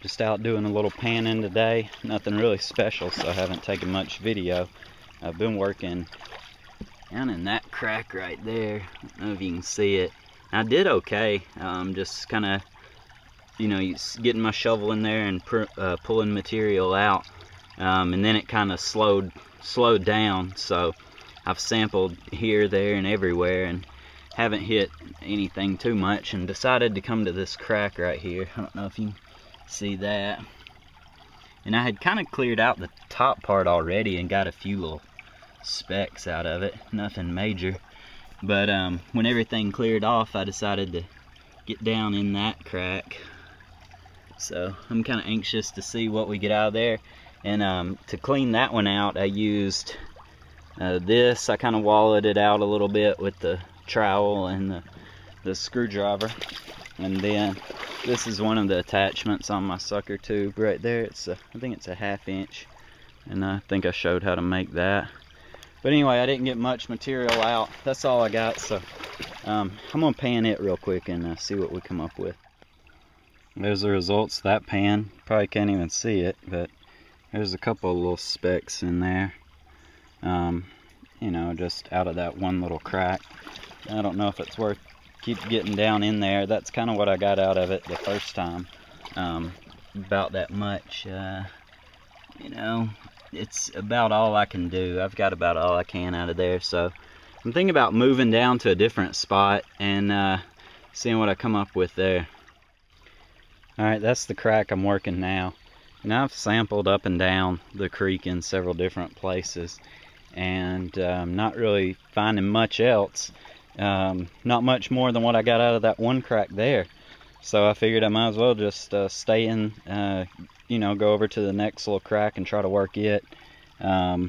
Just out doing a little panning today. Nothing really special, so I haven't taken much video. I've been working down in that crack right there. I don't know if you can see it. I did okay. Just kind of, you know, getting my shovel in there and pulling material out. And then it kind of slowed down. So I've sampled here, there, and everywhere, and haven't hit anything too much. And decided to come to this crack right here. I don't know if you can see that. And I had kind of cleared out the top part already and got a few little specks out of it, nothing major, but when everything cleared off, I decided to get down in that crack. So I'm kind of anxious to see what we get out of there. And to clean that one out, I used this. I kind of wallowed it out a little bit with the trowel and the screwdriver. And then this is one of the attachments on my sucker tube right there. It's a, I think it's a 1/2 inch, and I think I showed how to make that. But anyway, I didn't get much material out. That's all I got, so I'm gonna pan it real quick and see what we come up with. There's the results of that pan. Probably can't even see it, but there's a couple of little specks in there. You know, just out of that one little crack. I don't know if it's worth keep getting down in there. That's kind of what I got out of it the first time. About that much. You know, it's about all I can do. I've got about all I can out of there, so I'm thinking about moving down to a different spot and seeing what I come up with there. Alright, that's the crack I'm working now, and I've sampled up and down the creek in several different places, and not really finding much else. Not much more than what I got out of that one crack there, so I figured I might as well just stay in, you know, go over to the next little crack and try to work it. Not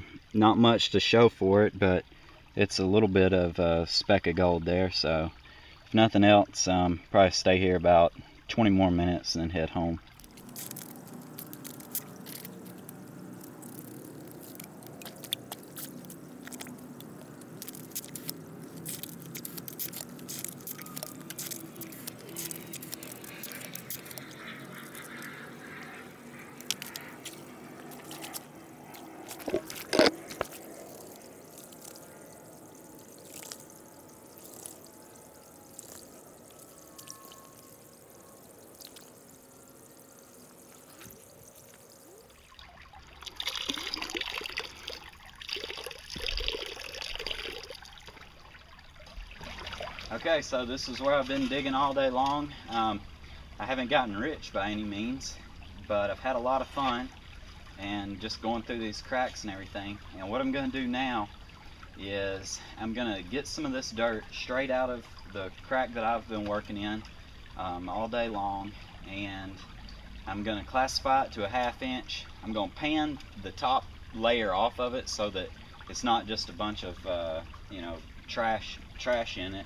much to show for it, but it's a little bit of a speck of gold there. So if nothing else, probably stay here about 20 more minutes and then head home. Okay, so this is where I've been digging all day long. I haven't gotten rich by any means, but I've had a lot of fun and just going through these cracks and everything. And what I'm gonna do now is I'm gonna get some of this dirt straight out of the crack that I've been working in all day long, and I'm gonna classify it to a 1/2 inch. I'm gonna pan the top layer off of it so that it's not just a bunch of you know, trash in it,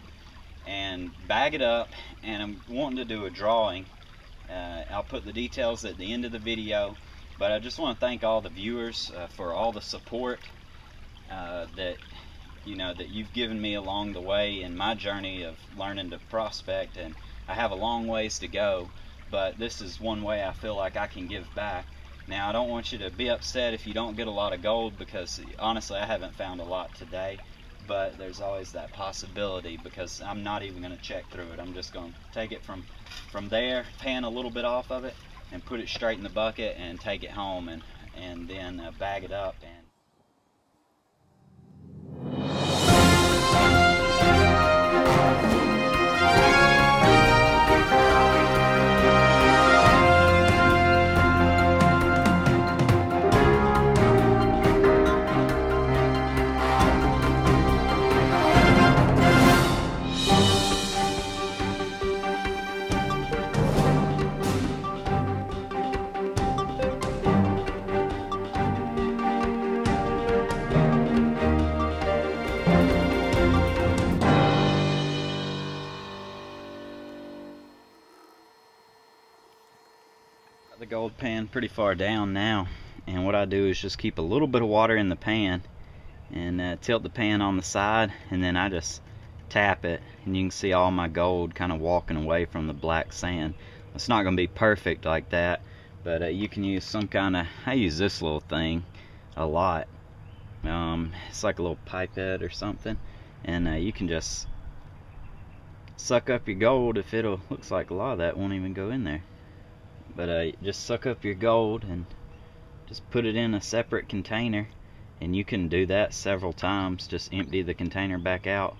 and bag it up. And I'm wanting to do a drawing. I'll put the details at the end of the video, but I just want to thank all the viewers for all the support that, you know, that you've given me along the way in my journey of learning to prospect. And I have a long ways to go, but this is one way I feel like I can give back. Now, I don't want you to be upset if you don't get a lot of gold, because honestly I haven't found a lot today. But there's always that possibility, because I'm not even going to check through it. I'm just going to take it from there, pan a little bit off of it, and put it straight in the bucket and take it home, and then bag it up. And the gold pan pretty far down now, and what I do is just keep a little bit of water in the pan and tilt the pan on the side, and then I just tap it, and you can see all my gold kind of walking away from the black sand. It's not going to be perfect like that, But you can use some kind of, I use this little thing a lot. It's like a little pipette or something, and you can just suck up your gold. If it'll, looks like a lot of that won't even go in there. But just suck up your gold and just put it in a separate container, and you can do that several times, just empty the container back out.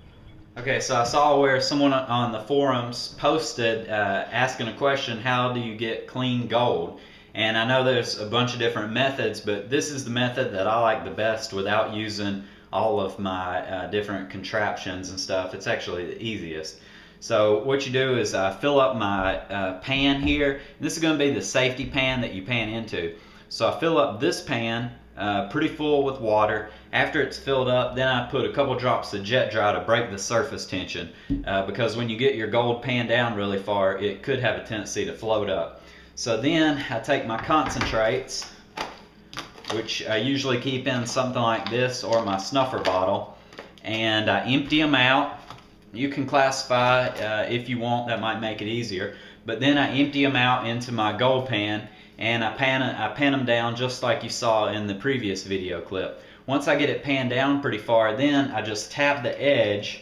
Okay, so I saw where someone on the forums posted asking a question, how do you get clean gold? And I know there's a bunch of different methods, but this is the method that I like the best without using all of my different contraptions and stuff. It's actually the easiest. So what you do is fill up my pan here. And this is going to be the safety pan that you pan into. So I fill up this pan pretty full with water. After it's filled up, then I put a couple drops of jet dry to break the surface tension, because when you get your gold pan down really far, it could have a tendency to float up. So then I take my concentrates, which I usually keep in something like this or my snuffer bottle, and I empty them out. You can classify if you want, that might make it easier. But then I empty them out into my gold pan, and I pan them down just like you saw in the previous video clip. Once I get it panned down pretty far, then I just tap the edge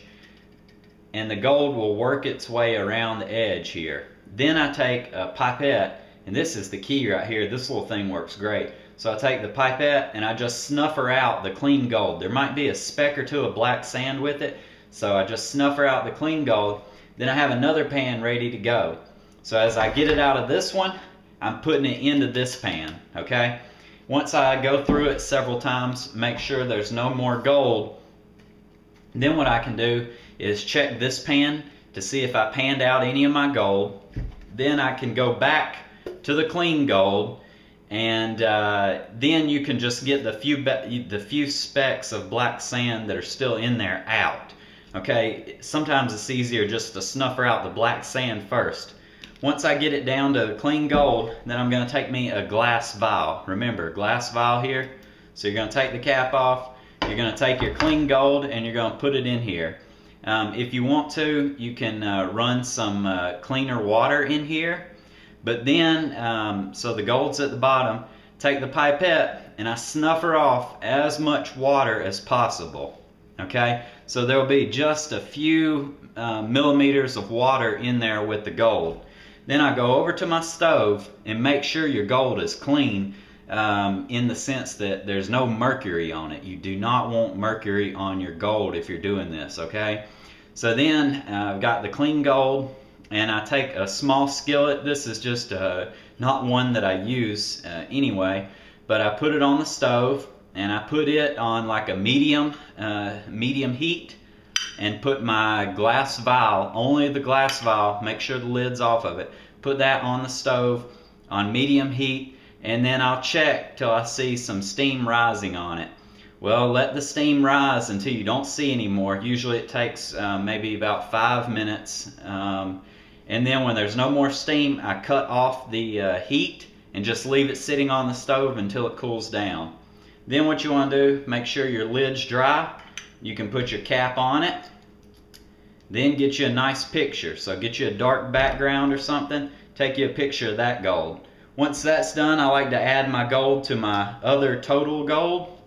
and the gold will work its way around the edge here. Then I take a pipette, and this is the key right here. This little thing works great. So I take the pipette and I just snuffer out the clean gold. There might be a speck or two of black sand with it, so I just snuffer out the clean gold. Then I have another pan ready to go. So as I get it out of this one, I'm putting it into this pan, okay? Once I go through it several times, make sure there's no more gold, then what I can do is check this pan to see if I panned out any of my gold. Then I can go back to the clean gold, and then you can just get the few specks of black sand that are still in there out, okay? Sometimes it's easier just to snuffer out the black sand first. Once I get it down to the clean gold, then I'm going to take me a glass vial. Remember, glass vial here. So you're going to take the cap off, you're going to take your clean gold, and you're going to put it in here. If you want to, you can run some cleaner water in here. But then, so the gold's at the bottom, take the pipette and I snuffer off as much water as possible. Okay, so there'll be just a few millimeters of water in there with the gold. Then I go over to my stove and make sure your gold is clean, in the sense that there's no mercury on it. You do not want mercury on your gold if you're doing this, okay? So then I've got the clean gold, and I take a small skillet. This is just not one that I use anyway, but I put it on the stove and I put it on like a medium heat, and put my glass vial, only the glass vial, make sure the lid's off of it, put that on the stove on medium heat, and then I'll check till I see some steam rising on it. Well, let the steam rise until you don't see any more. Usually it takes maybe about 5 minutes, and then when there's no more steam, I cut off the heat and just leave it sitting on the stove until it cools down. Then what you want to do, make sure your lid's dry. You can put your cap on it, then get you a nice picture. So get you a dark background or something, take you a picture of that gold. Once that's done, I like to add my gold to my other total gold.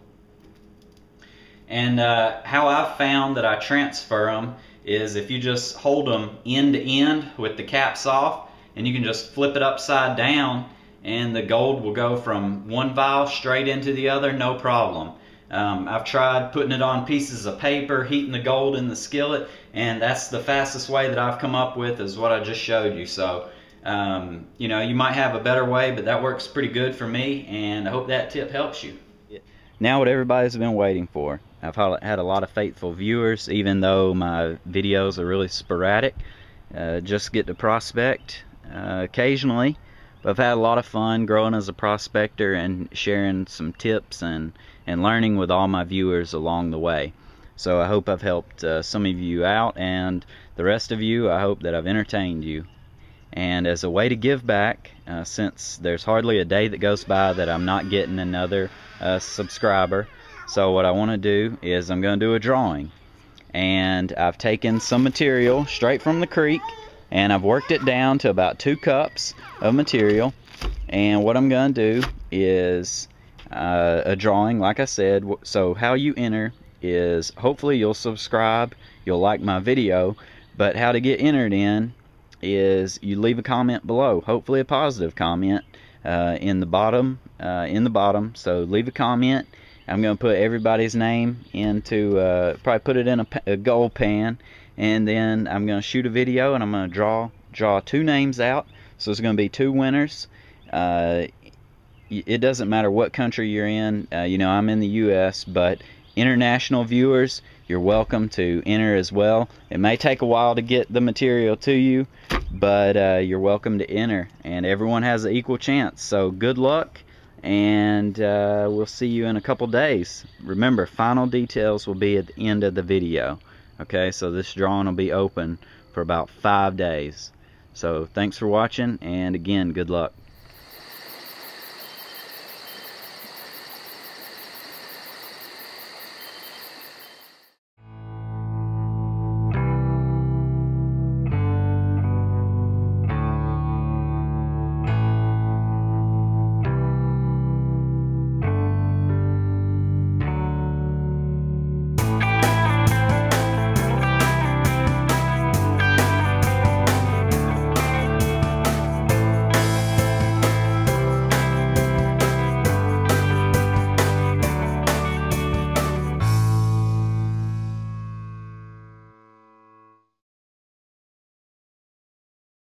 And how I've found that I transfer them is if you just hold them end to end with the caps off, and you can just flip it upside down, and the gold will go from one vial straight into the other, no problem. I've tried putting it on pieces of paper, heating the gold in the skillet, and that's the fastest way that I've come up with, is what I just showed you. So, you know, you might have a better way, but that works pretty good for me, and I hope that tip helps you. Now what everybody's been waiting for. I've had a lot of faithful viewers, even though my videos are really sporadic. Just get to prospect occasionally. I've had a lot of fun growing as a prospector and sharing some tips and learning with all my viewers along the way. So I hope I've helped some of you out, and the rest of you, I hope that I've entertained you. And as a way to give back, since there's hardly a day that goes by that I'm not getting another subscriber, so what I want to do is I'm going to do a drawing. And I've taken some material straight from the creek, and I've worked it down to about 2 cups of material, And what I'm going to do is a drawing, like I said. So how you enter is, hopefully you'll subscribe, you'll like my video, but how to get entered in is you leave a comment below, hopefully a positive comment, in the bottom. So leave a comment. I'm going to put everybody's name into, probably put it in a gold pan, and then I'm going to shoot a video, and I'm going to draw two names out. So it's going to be two winners. It doesn't matter what country you're in. You know, I'm in the U.S., but international viewers, you're welcome to enter as well. It may take a while to get the material to you, but you're welcome to enter, and everyone has an equal chance. So good luck, and we'll see you in a couple days. Remember, final details will be at the end of the video. Okay, so this drawing will be open for about 5 days. So thanks for watching, and again, good luck.